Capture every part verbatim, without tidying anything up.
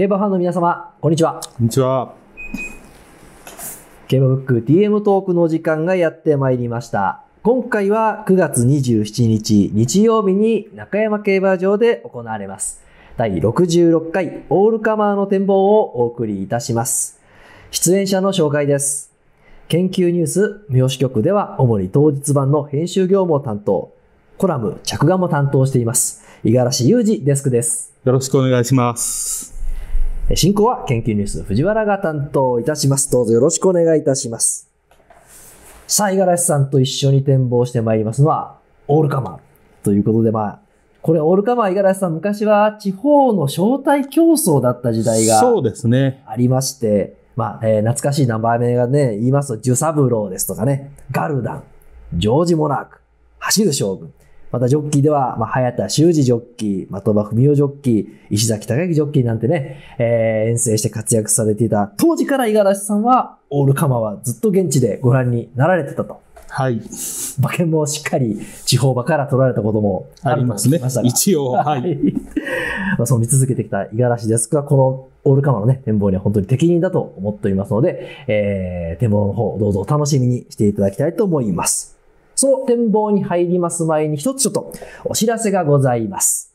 競馬ファンの皆様、こんにちは。こんにちは。競馬ブック ディーエム トークのお時間がやってまいりました。今回はくがつにじゅうしちにち日曜日に中山競馬場で行われます。だいろくじゅうろっかいオールカマーの展望をお送りいたします。出演者の紹介です。研究ニュース三好局では主に当日版の編集業務を担当、コラム着眼も担当しています。五十嵐裕二デスクです。よろしくお願いします。進行は研究ニュース藤原が担当いたします。どうぞよろしくお願いいたします。さあ、五十嵐さんと一緒に展望してまいりますのは、オールカマーということで、まあ、これオールカマー、五十嵐さん、昔は地方の招待競争だった時代がありまして、ね、まあ、えー、懐かしい名前がね、言いますと、ジュサブローですとかね、ガルダン、ジョージ・モナーク、走る将軍、またジョッキーでは、まあ、早田修二ジョッキー、的場文雄ジョッキー、石崎隆之ジョッキーなんてね、えー、遠征して活躍されていた、当時から五十嵐さんは、オールカマはずっと現地でご覧になられてたと。はい。馬券もしっかり地方馬から取られたこともありますね。一応、はい。まあそう見続けてきた五十嵐ですが、このオールカマのね、展望には本当に適任だと思っておりますので、えー、展望の方、どうぞお楽しみにしていただきたいと思います。その展望に入ります前に一つちょっとお知らせがございます。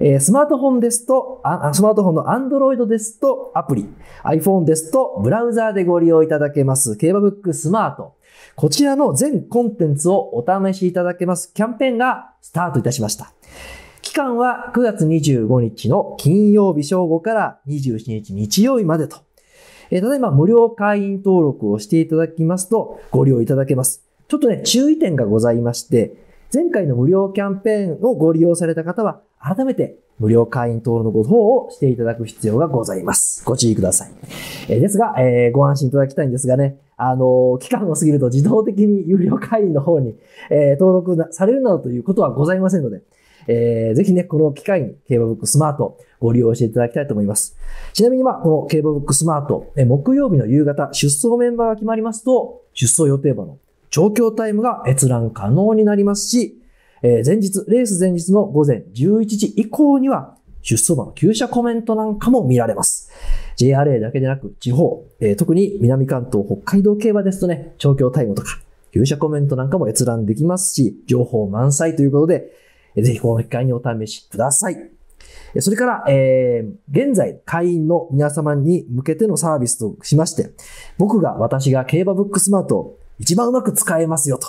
えー、スマートフォンですと、あ、スマートフォンの Android ですとアプリ、iPhone ですとブラウザーでご利用いただけます競馬ブックスマート。こちらの全コンテンツをお試しいただけますキャンペーンがスタートいたしました。期間はくがつにじゅうごにちの金曜日正午からにじゅうしちにち日曜日までと。えー、ただいま無料会員登録をしていただきますとご利用いただけます。ちょっとね、注意点がございまして、前回の無料キャンペーンをご利用された方は、改めて無料会員登録のご応募をしていただく必要がございます。ご注意ください。えー、ですが、えー、ご安心いただきたいんですがね、あのー、期間を過ぎると自動的に有料会員の方に、えー、登録なされるなどということはございませんので、えー、ぜひね、この機会に競馬ブックスマートご利用していただきたいと思います。ちなみにまあ、この競馬ブックスマート、えー、木曜日の夕方、出走メンバーが決まりますと、出走予定馬の調教タイムが閲覧可能になりますし、えー、前日、レース前日のごぜんじゅういちじ以降には、出走馬の厩舎コメントなんかも見られます。ジェイアールエー だけでなく、地方、えー、特に南関東、北海道競馬ですとね、調教タイムとか、厩舎コメントなんかも閲覧できますし、情報満載ということで、えー、ぜひこの機会にお試しください。それから、えー、現在、会員の皆様に向けてのサービスとしまして、僕が、私が競馬ブックスマートを一番うまく使えますよ、と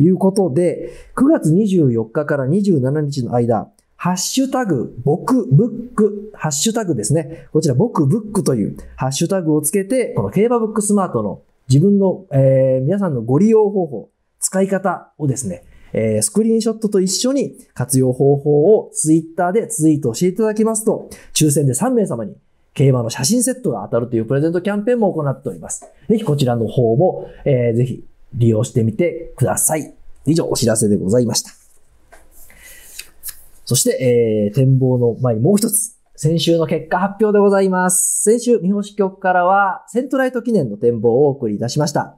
いうことで、くがつにじゅうよっかからにじゅうしちにちの間、ハッシュタグ、僕、ブック、ハッシュタグですね。こちら、僕、ブックというハッシュタグをつけて、この競馬ブックスマートの自分の、えー、皆さんのご利用方法、使い方をですね、えー、スクリーンショットと一緒に活用方法をツイッターでツイートしていただきますと、抽選でさんめいさまに、競馬の写真セットが当たるというプレゼントキャンペーンも行っております。ぜひこちらの方も、えー、ぜひ利用してみてください。以上、お知らせでございました。そして、えー、展望の前にもう一つ、先週の結果発表でございます。先週、三星局からは、セントライト記念の展望をお送りいたしました。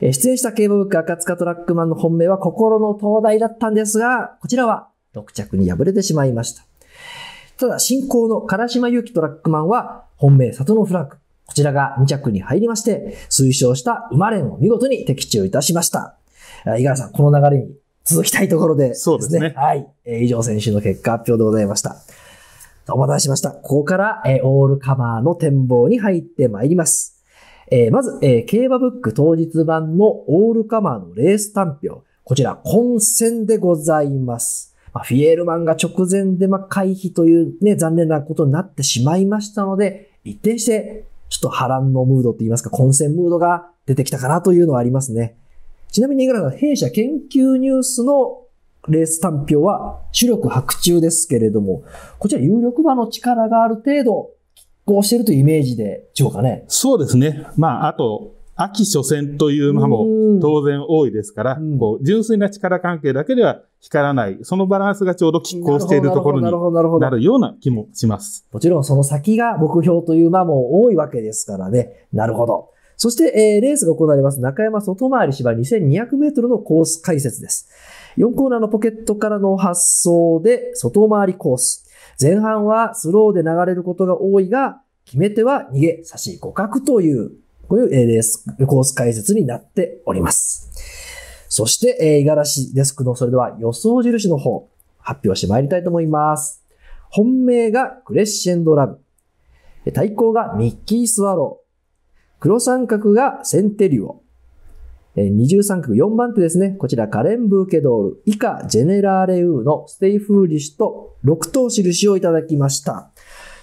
えー、出演した競馬ブック赤塚トラックマンの本命は心の灯台だったんですが、こちらはろくちゃくに敗れてしまいました。ただ、進行の唐島優輝トラックマンは、本命里のフラッグ。こちらがにちゃくに入りまして、推奨した馬連を見事に的中いたしました。五十嵐さん、この流れに続きたいところでですね。そうですね。はい。えー、以上、先週の結果発表でございました。お待たせしました。ここから、えー、オールカマーの展望に入ってまいります。えー、まず、えー、競馬ブック当日版のオールカマーのレース単票。こちら、混戦でございます。まあ、フィエールマンが直前でまあ回避というね、残念なことになってしまいましたので、一転して、ちょっと波乱のムードと言いますか、混戦ムードが出てきたかなというのはありますね。ちなみに、弊社研究ニュースのレース単評は、主力白昼ですけれども、こちら有力馬の力がある程度、拮抗しているというイメージで、しょうかね。そうですね。まあ、あと、秋初戦という馬も当然多いですから、うん、こう純粋な力関係だけでは光らない、そのバランスがちょうど拮抗しているところになるような気もします。もちろんその先が目標という馬も多いわけですからね。なるほど。そして、えー、レースが行われます中山外回り芝にせんにひゃくメートルのコース解説です。よんコーナーのポケットからの発走で外回りコース。前半はスローで流れることが多いが、決め手は逃げ差し互角という、こういうレース、コース解説になっております。そして、えー、五十嵐デスクのそれでは予想印の方、発表してまいりたいと思います。本命がクレッシェンドラブ。対抗がミッキースワロー。黒三角がセンテリオ。二重三角よんばん手ですね。こちらカレンブーケドール。以下、ジェネラーレウーのステイフーリッシュとろく等印をいただきました。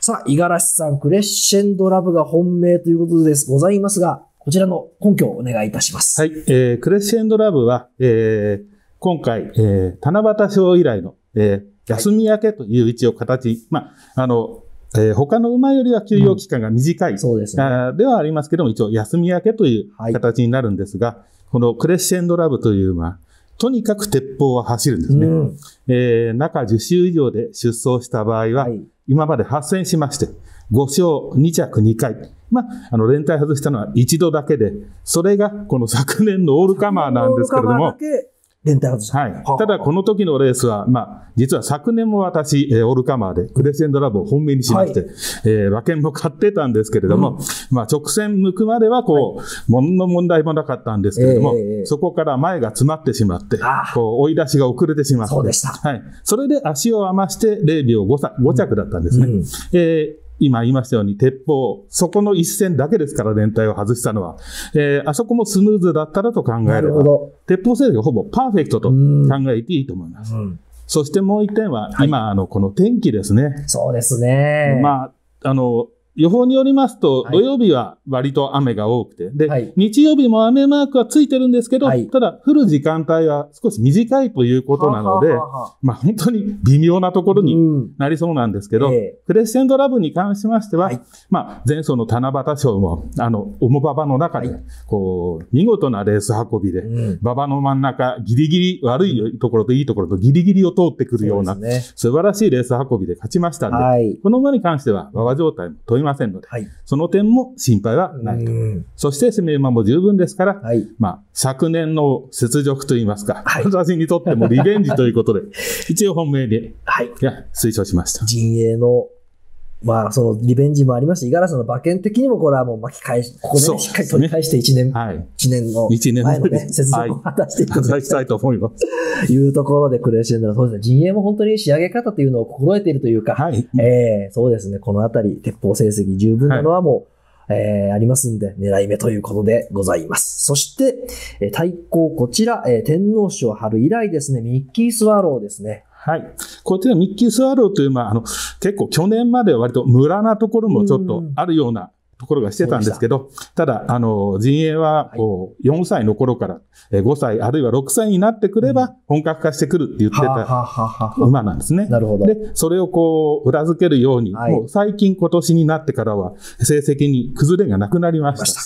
さあ、五十嵐さん、クレッシェンドラブが本命ということです。ございますが、こちらの根拠をお願いいたします。はい。えー、クレッシェンドラブは、えー、今回、えー、七夕賞以来の、えー、休み明けという一応形、はい、まあ、あの、えー、他の馬よりは休養期間が短い、うん、そうですね、ではありますけども、一応休み明けという形になるんですが、はい、このクレッシェンドラブという馬、とにかく鉄砲は走るんですね。うん、えー、中じゅっ週以上で出走した場合は、はい、今まではっ戦しまして、ご勝に着に回。まあ、あの、連帯外したのは一度だけで、それがこの昨年のオールカマーなんですけれども、連帯外した。はい。ただ、この時のレースは、まあ、実は昨年も私、えー、オールカマーで、クレッシェンドラブを本命にしまして、はい、えー、馬券も買ってたんですけれども、うん、まあ、直線向くまでは、こう、もの、はい、問題もなかったんですけれども、えー、そこから前が詰まってしまって、こう、追い出しが遅れてしまって、そうでした。はい。それで足を余してれいびょう ご, ご着だったんですね。うんうん、えー今言いましたように、鉄砲、そこの一戦だけですから、連帯を外したのは。えー、あそこもスムーズだったらと考えれば、鉄砲制御ほぼパーフェクトと考えていいと思います。うん、そしてもう一点は、はい、今、あの、この天気ですね。そうですね。まあ、あの、予報によりますと、土曜日は割と雨が多くて、で、はい、日曜日も雨マークはついてるんですけど、はい、ただ降る時間帯は少し短いということなので、まあ本当に微妙なところになりそうなんですけど、うんえー、クレッシェンドラブに関しましては、はい、まあ前走の七夕賞も、あの、重馬場の中で、こう、見事なレース運びで、はい、馬場の真ん中、ギリギリ、悪いところといいところとギリギリを通ってくるような、ね、素晴らしいレース運びで勝ちましたんで、はい、この馬に関しては馬場状態も問いませんので、はい、その点も心配はないと。そして攻め馬も十分ですから、はい、まあ、昨年の雪辱といいますか、はい、私にとってもリベンジということで、一応本命に、はい、いや推奨しました。陣営の、まあ、そのリベンジもありまして、五十嵐さんの馬券的にもこれはもう巻き返し、ここで、ね、しっかり取り返していちねん、はい、いちねんの前のね、雪辱を果たしていただきたいと思います。いうところでクレッシェンドラブ、そうですね、陣営も本当に仕上げ方というのを心得ているというか、はい、えー、そうですね、このあたり、鉄砲成績十分なのはもう、はい、えー、ありますんで、狙い目ということでございます。そして、えー、対抗、こちら、えー、天皇賞春以来ですね、ミッキースワローですね。はい。こちらミッキースワローという、まあ、あの、結構去年までは割とムラなところもちょっとあるようなところがしてたんですけど、ただ、あの、陣営は、こう、よんさいの頃からごさいあるいはろくさいになってくれば本格化してくるって言ってた馬なんですね。なるほど。で、それをこう、裏付けるように、もう最近今年になってからは成績に崩れがなくなりました。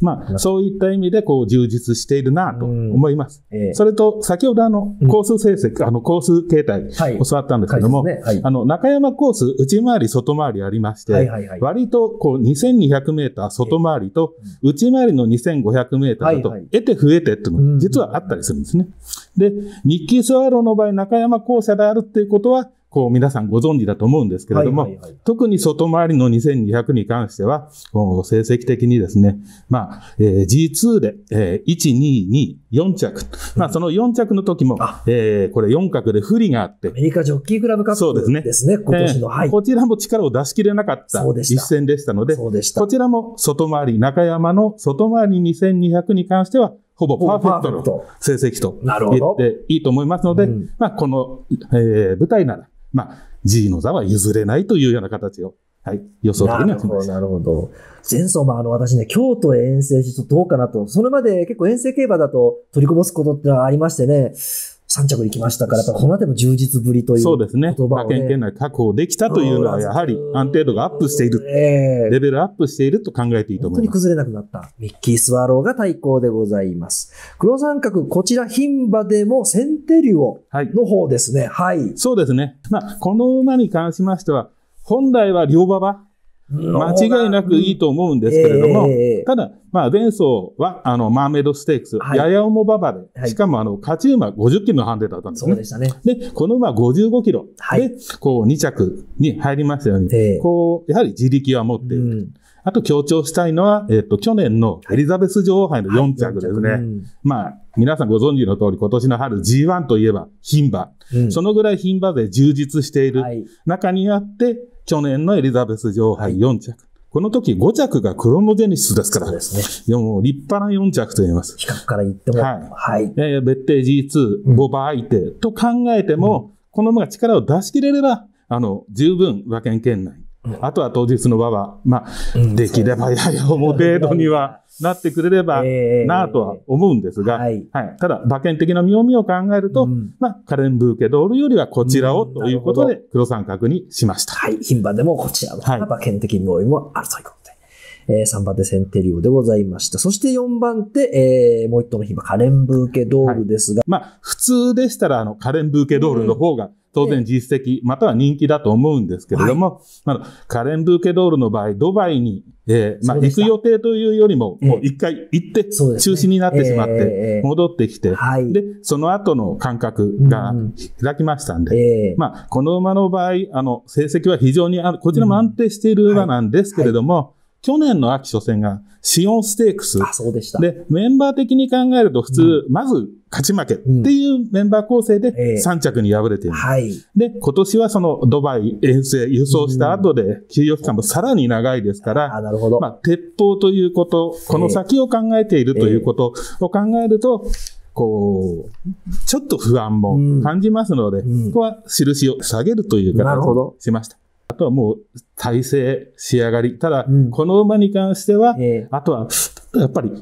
まあ、そういった意味で、こう、充実しているなと思います。それと、先ほどあの、コース成績、あの、コース形態、教わったんですけども、あの、中山コース、内回り、外回りありまして、割と、こう、にせんにひゃくにひゃくメーター外回りと、内回りのにせんごひゃくメーターだと、得て増えてっていうのが実はあったりするんですね。で、ミッキースワローの場合、中山校舎であるっていうことは、こう皆さんご存知だと思うんですけれども、特に外回りのにせんにひゃくに関しては、成績的にですね、まあ、えー、ジーツー で、えー、いち、に、に、よん着。まあ、そのよん着の時も、えー、これよん角で不利があって。アメリカジョッキークラブカップそうですね。ですね、今年の。はい。こちらも力を出し切れなかった一戦でしたので、こちらも外回り、中山の外回りにせんにひゃくに関しては、ほぼパーフェクトの成績と言っていいと思いますので、まあ、この、えー、舞台なら、まあ、G の座は譲れないというような形を、はい、予想的にはしました。なるほど。前走もあの、私ね、京都へ遠征してどうかなと、それまで結構遠征競馬だと取りこぼすことってのはありましてね、さん着に来ましたから、このあたりも充実ぶりという言葉を、ね。そうですね。馬券圏内確保できたというのは、やはり安定度がアップしている、えー、レベルアップしていると考えていいと思います。本当に崩れなくなった。ミッキースワローが対抗でございます。黒三角、こちら牝馬でもセンテリオの方ですね。はい。はい、そうですね。まあ、この馬に関しましては、本来は両馬場。間違いなくいいと思うんですけれども、えー、ただ、まあ、前走は、あの、マーメイドステークス、はい、やや重馬場で、はい、しかも、あの、勝ち馬ごじゅっキロのハンデだったんですね。そうでしたね。で、この馬ごじゅうごキロで、はい、こう、に着に入りましたように、えー、こう、やはり自力は持っている。うん、あと、強調したいのは、えっと、去年のエリザベス女王杯のよん着ですね。はいはい、まあ、皆さんご存知の通り、今年の春 ジーワン といえば、牝馬。うん、そのぐらい牝馬で充実している中にあって、はい、去年のエリザベス女王杯よん着。この時ご着がクロノジェネシスですから。そうですね。もう立派なよん着と言います。比較から言っても。はい。はい。えー、別邸 ジーツー、ボバ相手と考えても、うん、この馬が力を出し切れれば、あの、十分馬券圏内。うん、あとは当日の馬は、まあ、うん、できればやや重程度にはなってくれればなぁとは思うんですが、はい。ただ、馬券的な妙味を考えると、うん、まあ、カレンブーケドールよりはこちらをということで、黒三角にしました。はい。牝馬でもこちらは馬券的妙味もあるということで。はい、えー、さんばん手センテリオでございました。そしてよんばん手、えー、もう一頭の牝馬、カレンブーケドールですが。はい、まあ、普通でしたら、あの、カレンブーケドールの方が、うん、当然実績、または人気だと思うんですけれども、はい、まあ、カレンブーケドールの場合、ドバイに、えー、まあ、行く予定というよりも、もう一回行って、中止になってしまって、戻ってきて、で、その後の間隔が開きましたんで、まあ、この馬の場合、あの、成績は非常に、あの、こちらも安定している馬なんですけれども、うん、はいはい、去年の秋初戦がシオンステークス。あ、そうでした。で、メンバー的に考えると普通、うん、まず勝ち負けっていうメンバー構成でさん着に敗れています。えー、はい。で、今年はそのドバイ遠征輸送した後で休養期間もさらに長いですから、うん、あ、なるほど。まあ、鉄砲ということ、この先を考えているということを考えると、えーえーこう、ちょっと不安も感じますので、うん、ここは印を下げるという形をしました。あとはもう、体勢、仕上がり。ただ、うん、この馬に関しては、えー、あとは、やっぱり、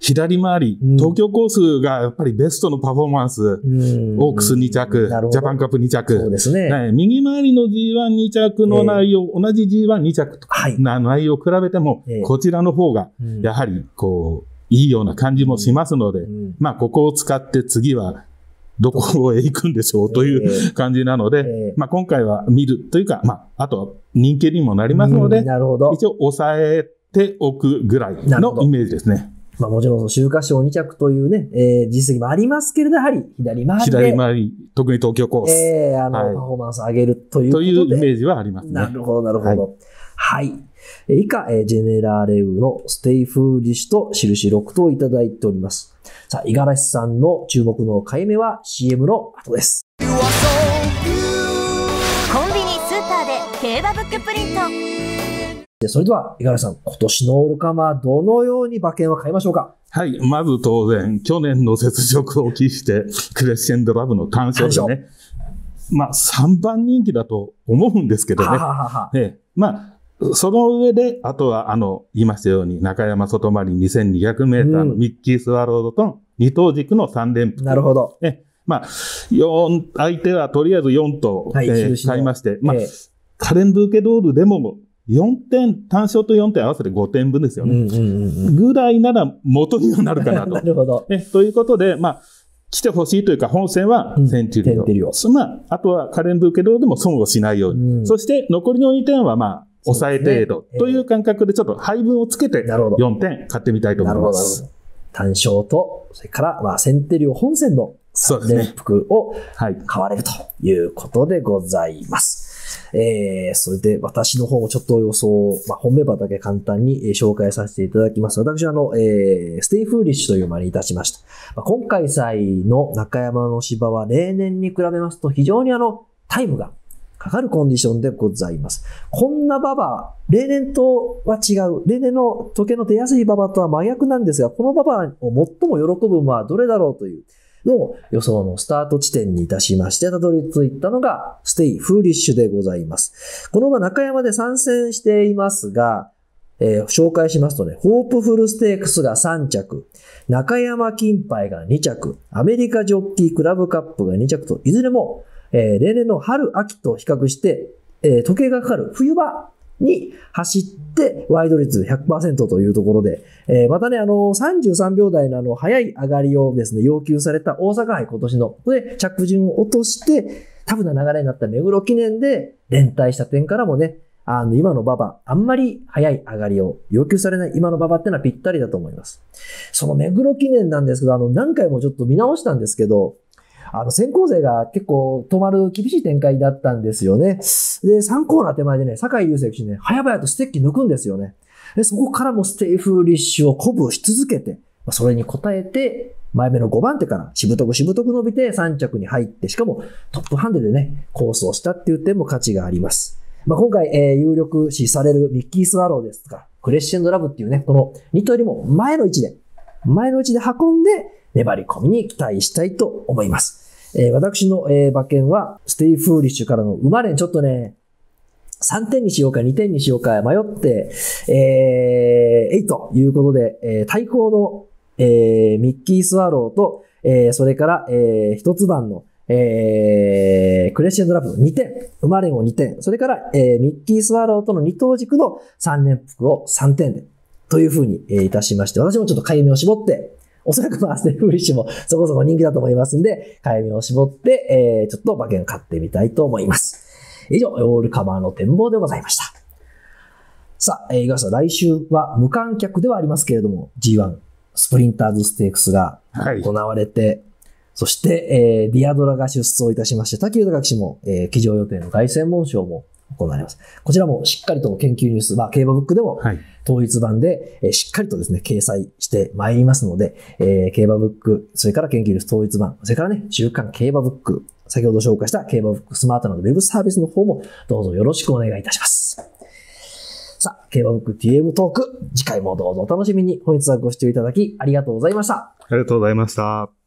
左回り、うん、東京コースがやっぱりベストのパフォーマンス、うん、オークスに着、うん、ジャパンカップに着、そうですね、ね、右回りの ジーワンに 着の内容、えー、同じ ジーワンに 着とかの内容を比べても、はい、こちらの方が、やはり、こう、いいような感じもしますので、うんうん、まあ、ここを使って次は、どこへ行くんでしょうという感じなので、まあ今回は見るというか、まああと人気にもなりますので、一応抑えておくぐらいのイメージですね。まあもちろん、秋華賞に着というね、えー、実績もありますけれど、やはり左回り。左回り、特に東京コース。ええー、あの、はい、パフォーマンスを上げるということで。というイメージはありますね。なるほど、なるほど。はい。はい、以下、ジェネラーレウのステイフーリッシュと印ろく頭をいただいております。さあ、五十嵐さんの注目の買い目は シーエム の後です。コンビニ、スーパーで競馬ブックプリント。それでは、五十嵐さん、今年のオールカマー、どのように馬券は買いましょうか？はい、まず当然、去年の雪辱を期して、クレッシェンドラブの単勝ですね。まあ、さんばん人気だと思うんですけどね。はははは、ええ、まあその上で、あとは、あの、言いましたように、中山外回りにせんにひゃくメーターのミッキー・スワロードと、二等軸のさん連複。なるほど。え、まあ、四、相手はとりあえずよん頭、はい、えー、買いまして、まあ、えー、カレンブーケドールでも、よんてん、単勝とよんてん合わせてごてんぶんですよね。ぐらいなら元にはなるかなと。なるほど。え、ということで、まあ、来てほしいというか、本戦はセンチュリオ。まあ、あとはカレンブーケドールでも損をしないように。うん、そして、残りのにてんは、まあ、抑え程度という感覚でちょっと配分をつけてよんてん買ってみたいと思います。単勝と、それから、まあ、センテリオ本線のさん連複を買われるということでございます。はい、えー、それで私の方もちょっと予想、まあ、本命馬だけ簡単に紹介させていただきます。私はあの、えー、ステイフーリッシュという馬にいたしました。まあ、今回祭の中山の芝は例年に比べますと非常にあの、タイムがかかるコンディションでございます。こんな馬場、例年とは違う、例年の時計の出やすい馬場とは真逆なんですが、この馬場を最も喜ぶ馬はどれだろうというのを予想のスタート地点にいたしまして、たどり着いたのが、ステイフーリッシュでございます。この馬中山で参戦していますが、えー、紹介しますとね、ホープフルステークスがさん着、中山金杯がに着、アメリカジョッキークラブカップがに着と、いずれも、えー、例年の春、秋と比較して、えー、時計がかかる冬場に走って、ワイド率 ひゃくパーセント というところで、えー、またね、あのー、さんじゅうさんびょう台のあの、早い上がりをですね、要求された大阪杯今年の、ここで着順を落として、タフな流れになった目黒記念で連帯した点からもね、あの、今の馬場、あんまり早い上がりを要求されない今の馬場ってのはぴったりだと思います。その目黒記念なんですけど、あの、何回もちょっと見直したんですけど、あの、先行勢が結構止まる厳しい展開だったんですよね。で、さんコーナー手前でね、酒井優成騎手ね、早々とステッキ抜くんですよね。で、そこからもステイフーリッシュを鼓舞し続けて、それに応えて、前目のごばん手からしぶとくしぶとく伸びてさん着に入って、しかもトップハンデでね、コースをしたっていう点も価値があります。まあ、今回、えー、有力視されるミッキースワローですとか、クレッシェンドラブっていうね、このに頭よりも前の位置で、前の位置で運んで粘り込みに期待したいと思います。えー、私の、えー、馬券は、ステイフーリッシュからの馬連ちょっとね、さんてんにしようかにてんにしようか迷って、えー、えいということで、えー、対抗の、えー、ミッキースワローと、えー、それから、えー、一つ番の、えー、クレッシェンドラブのにてん、馬連をにてん、それから、えー、ミッキースワローとの二等軸のさん連複をさんてんで、というふうに、えー、いたしまして、私もちょっと買い目を絞って、おそらくまあ、ステフリッシュもそこそこ人気だと思いますんで、買い目を絞って、えー、ちょっと馬券買ってみたいと思います。以上、オールカバーの展望でございました。さあ、えー、いかがでした？来週は無観客ではありますけれども、ジーワン スプリンターズステークスが行われて、はい、そして、えー、ディアドラが出走いたしまして、瀧豊騎士も、えー、騎乗予定の凱旋門賞も行われます。こちらもしっかりと研究ニュース、まあ、競馬ブックでも、はい、統一版で、えー、しっかりとですね、掲載してまいりますので、えー、競馬ブック、それから研究ニュース統一版、それからね、週刊競馬ブック、先ほど紹介した競馬ブックスマートなどウェブサービスの方もどうぞよろしくお願いいたします。さあ、競馬ブック ティーエム トーク、次回もどうぞお楽しみに。本日はご視聴いただきありがとうございました。ありがとうございました。